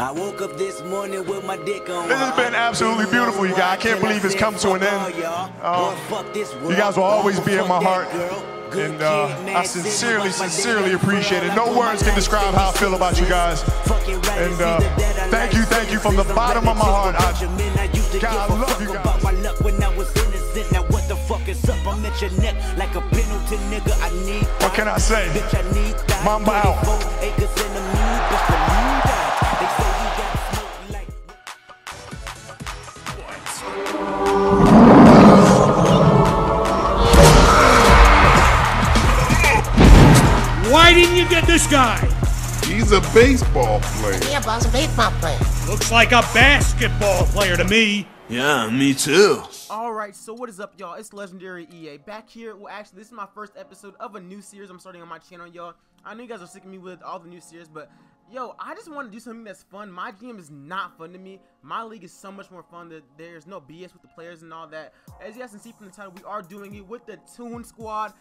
I woke up this morning with my dick on. This has been absolutely beautiful, you guys. I can't believe it's come to an end. You guys will always be in my heart. And I sincerely appreciate it. No words can describe how I feel about you guys. And thank you from the bottom of my heart. God, I love you guys. I'm at your neck like a penalty, nigga. I need that. What can I say? Bitch, I need that. Mamba out. 4 acres in the mood, bitch, believe that. They say you got smoke like what? Why didn't you get this guy? He's a baseball player. Yeah, boss, a baseball player. Looks like a basketball player to me. Yeah, me too. Alright, so what is up, y'all? It's Legendary EA back here. Well, actually, this is my first episode of a new series I'm starting on my channel, y'all. I know you guys are sick of me with all the new series, but yo, I just want to do something that's fun. My GM is not fun to me. My league is so much more fun that there's no BS with the players and all that. As you guys can see from the title, we are doing it with the Tune Squad,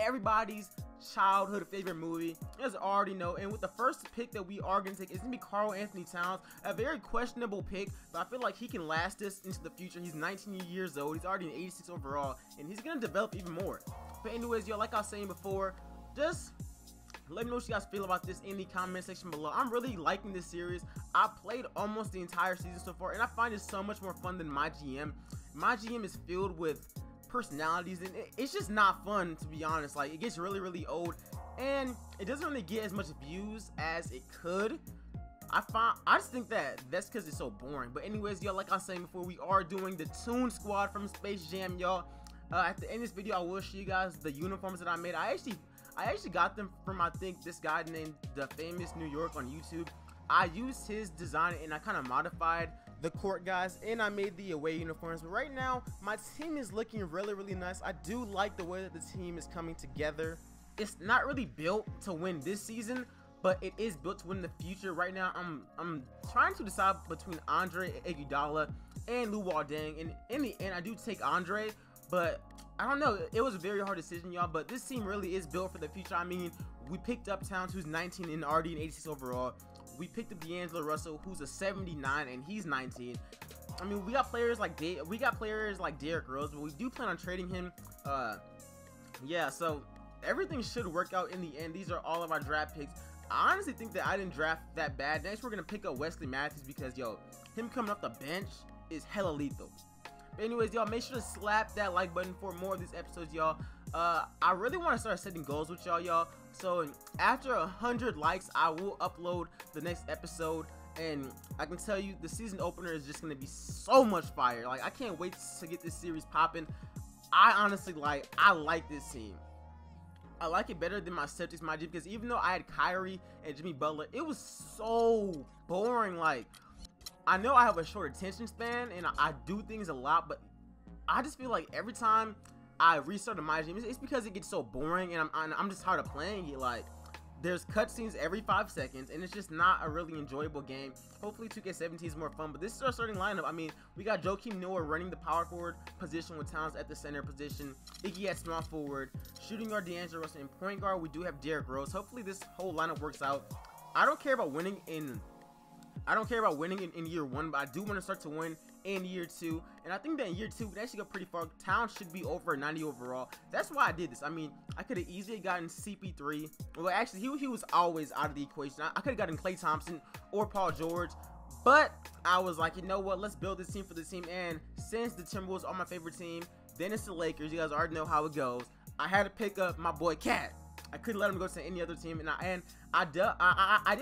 everybody's childhood favorite movie, as I already know. And with the first pick that we are going to take is going to be Karl Anthony Towns, a very questionable pick, but I feel like he can last us into the future. He's 19 years old, he's already an 86 overall, and he's going to develop even more. But anyways, y'all, like I was saying before, just let me know what you guys feel about this in the comment section below. I'm really liking this series. I played almost the entire season so far, and I find it so much more fun than my GM. My GM is filled with personalities, and it's just not fun, to be honest. Like, it gets really old, and it doesn't really get as much views as it could. I just think that's because it's so boring. But anyways, y'all, like I was saying before, we are doing the Toon Squad from Space Jam, y'all. At the end of this video, I will show you guys the uniforms that I made. I actually got them from, I think, this guy named The Famous New York on YouTube. I used his design and I kind of modified the court guys, and I made the away uniforms. But right now, my team is looking really nice. I do like the way that the team is coming together. It's not really built to win this season, but it is built to win in the future. Right now, I'm trying to decide between Andre Iguodala and Lou Alding, and in the end, I do take Andre, but I don't know. It was a very hard decision, y'all, but this team really is built for the future. I mean, we picked up Towns, who's 19 and already an 86 overall. We picked up D'Angelo Russell, who's a 79, and he's 19. I mean, we got players like Derrick Rose, but we do plan on trading him. Yeah, so everything should work out in the end. These are all of our draft picks. I honestly think that I didn't draft that bad. Next, we're gonna pick up Wesley Matthews because, yo, him coming off the bench is hella lethal. But anyways, y'all, make sure to slap that like button for more of these episodes, y'all. I really want to start setting goals with y'all. So after 100 likes, I will upload the next episode, and I can tell you the season opener is just gonna be so much fire. Like, I can't wait to get this series popping. I honestly like this team. I like it better than my Celtics, my team, because even though I had Kyrie and Jimmy Butler, it was so boring. Like, I know I have a short attention span and I do things a lot, but I just feel like every time I restarted my gym, it's because it gets so boring, and I'm just tired of playing it. Like, there's cutscenes every 5 seconds, and it's just not a really enjoyable game. Hopefully 2K17 is more fun, but this is our starting lineup. I mean, we got Joakim Noah running the power forward position with Towns at the center position, Iggy at small forward, shooting guard D'Angelo Russell, and point guard we do have Derrick Rose. Hopefully this whole lineup works out. I don't care about winning in year one, but I do want to start to win in year two, and I think that in year two, we actually go pretty far. Towns should be over 90 overall. That's why I did this. I mean, I could have easily gotten CP3. Well, actually, he was always out of the equation. I could have gotten Klay Thompson or Paul George, but I was like, you know what? Let's build this team for the team, and since the Timberwolves are my favorite team, then it's the Lakers. You guys already know how it goes. I had to pick up my boy Cat. I couldn't let him go to any other team, and I did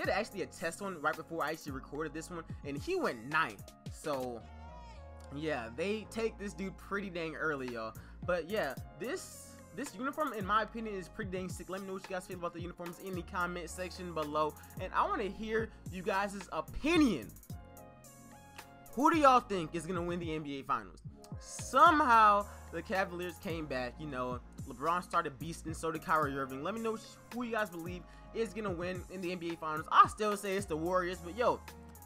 actually a test one right before I actually recorded this one, and he went 9th. So yeah, they take this dude pretty dang early, y'all. But yeah, this uniform, in my opinion, is pretty dang sick. Let me know what you guys feel about the uniforms in the comment section below, and I want to hear you guys' opinion. Who do y'all think is gonna win the NBA Finals? Somehow the Cavaliers came back, you know. LeBron started beasting, so did Kyrie Irving. Let me know who you guys believe is going to win in the NBA Finals. I still say it's the Warriors, but yo,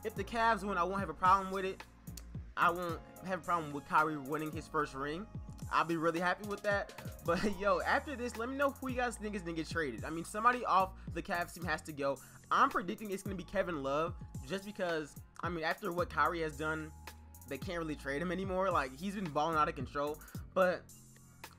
if the Cavs win, I won't have a problem with it. I won't have a problem with Kyrie winning his first ring. I'll be really happy with that. But yo, after this, let me know who you guys think is going to get traded. I mean, somebody off the Cavs team has to go. I'm predicting it's going to be Kevin Love. just because, I mean, after what Kyrie has done, they can't really trade him anymore. Like, he's been balling out of control. But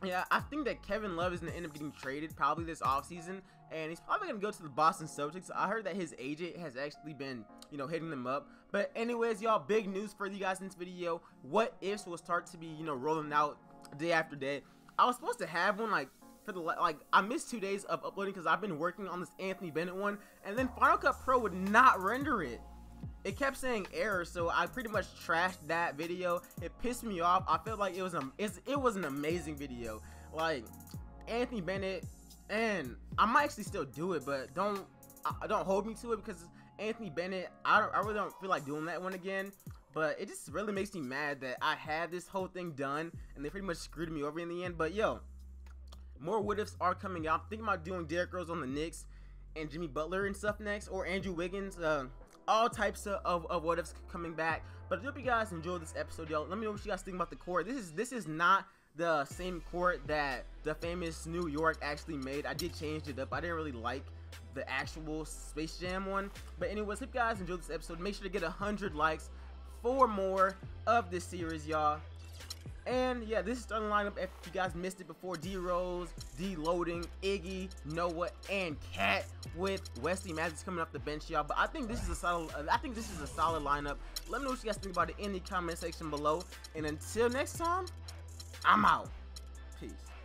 yeah, I think that Kevin Love is going to end up getting traded probably this offseason, and he's probably going to go to the Boston Celtics. I heard that his agent has actually been, you know, hitting them up. But anyways, y'all, big news for you guys in this video. What ifs will start to be, you know, rolling out day after day. I was supposed to have one, like, I missed 2 days of uploading because I've been working on this Anthony Bennett one, and then Final Cut Pro would not render it. It kept saying error, so I pretty much trashed that video. It pissed me off. I felt like it was an amazing video. Like, Anthony Bennett, and I might actually still do it, but don't hold me to it, because Anthony Bennett, I really don't feel like doing that one again. But it just really makes me mad that I had this whole thing done and they pretty much screwed me over in the end. But yo, more what-ifs are coming out. I'm thinking about doing Derrick Rose on the Knicks and Jimmy Butler and stuff next, or Andrew Wiggins. All types of what-ifs coming back. But I hope you guys enjoyed this episode, y'all. Let me know what you guys think about the court. This is not the same court that The Famous New York actually made. I did change it up. I didn't really like the actual Space Jam one. But anyways, hope you guys enjoyed this episode. Make sure to get 100 likes for more of this series, y'all. And yeah, this is starting lineup. If you guys missed it before, D-Rose, D-Loading, Iggy, Noah, and Cat, with Wesley Matthews coming off the bench, y'all. But I think this is a solid. I think this is a solid lineup. Let me know what you guys think about it in the comment section below. And until next time, I'm out. Peace.